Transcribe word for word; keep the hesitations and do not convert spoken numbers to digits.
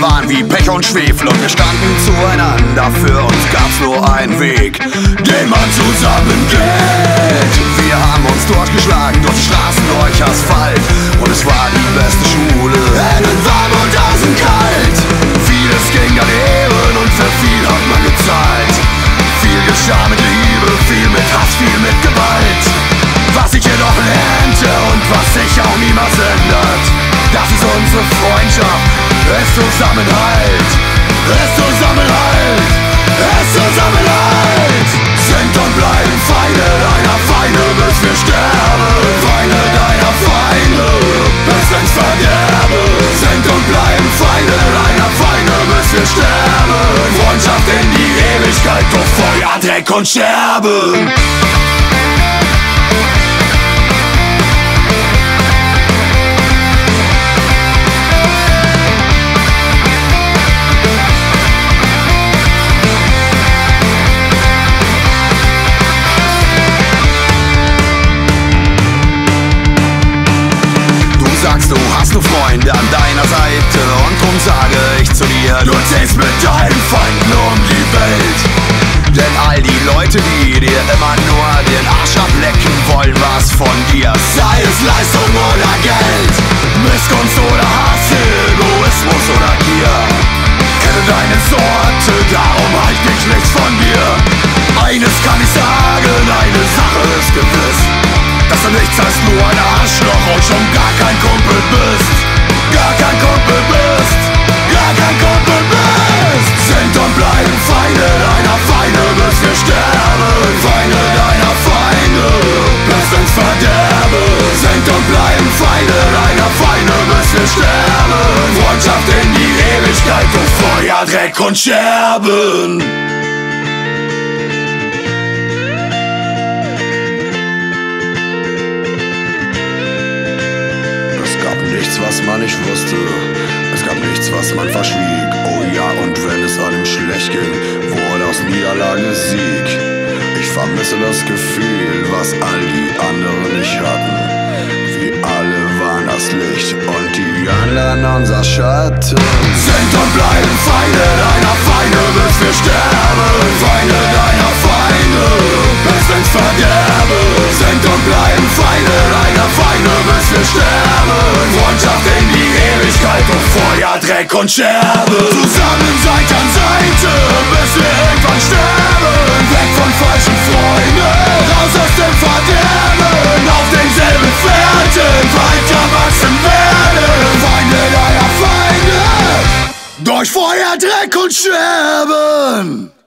Wir waren wie Pech und Schwefel und wir standen zueinander. Für uns gab's nur einen Weg, den man zusammen geht. Wir haben uns durchgeschlagen durch die Straßen, durch Asphalt, und es war die beste Schule, hellen warm und außen kalt. Vieles ging daneben und für viel hat man gezahlt. Viel geschah mit Liebe, viel mit Hass, viel mit Gewalt. Was ich jedoch lernte und was sich auch niemals ändert, das ist unsere Freundschaft, es Zusammenhalt, es Zusammenhalt, es Zusammenhalt. Sind und bleiben Feinde deiner Feinde, bis wir sterben. Feinde deiner Feinde, bis ins Verderben. Sind und bleiben Feinde deiner Feinde, bis wir sterben. Freundschaft in die Ewigkeit, durch Feuer, Dreck und Scherben. Du hast nur Freunde an deiner Seite, und drum sage ich zu dir, du ziehst mit deinen Feinden um die Welt. Denn all die Leute, die dir immer nur den Arsch ablecken wollen, was von dir, sei es Leistung oder Geld, Missgunst oder Hass, Egoismus oder Gier. Kenne deine Sorte, darum halte ich nichts von dir. Eines kann ich sagen, eine Sache ist gewiss, dass du nichts als nur ein Arschloch und schon gar kein Kumpel bist. Gar kein Kumpel bist, gar kein Kumpel bist. Sind und bleiben Feinde deiner Feinde, bis wir sterben. Feinde deiner Feinde, bis ins Verderben. Sind und bleiben Feinde deiner Feinde, bis wir sterben. Freundschaft in die Ewigkeit, durch Feuer, Dreck und Scherben. Was man nicht wusste, es gab nichts, was man verschwieg. Oh ja, und wenn es einem schlecht ging, wurde aus Niederlage Sieg. Ich vermisse das Gefühl, was all die anderen nicht hatten. Wir alle waren das Licht und die anderen unser Schatten. Sind und bleiben Feinde deiner Feinde, bis wir sterben. Feinde deiner Feinde, bis ins Verderben. Sind und bleiben Feinde deiner Feinde, bis wir sterben. Freundschaft in die Ewigkeit, durch Feuer, Dreck und Scherben. Zusammen Seite an Seite, bis wir irgendwann sterben. Weg von falschen Freunden, raus aus dem Verderben. Auf denselben Fährten weiter wachsen werden. Feinde deiner Feinde, durch Feuer, Dreck und Scherben.